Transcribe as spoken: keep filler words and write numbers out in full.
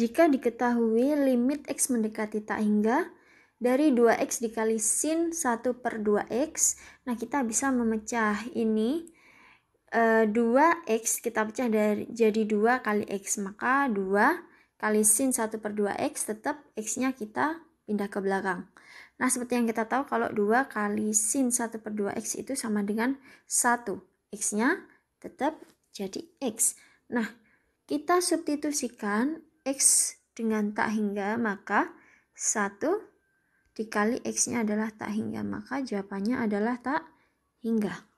jika diketahui limit X mendekati tak hingga dari dua X dikali sin satu per dua X. Nah, kita bisa memecah ini e, dua X kita pecah dari, jadi dua kali X. Maka dua kali sin satu per dua X tetap X-nya kita pindah ke belakang. Nah, seperti yang kita tahu kalau dua kali sin satu per dua X itu sama dengan satu. X-nya tetap jadi X. Nah, kita substitusikan X dengan tak hingga, maka satu dikali X-nya adalah tak hingga, maka jawabannya adalah tak hingga.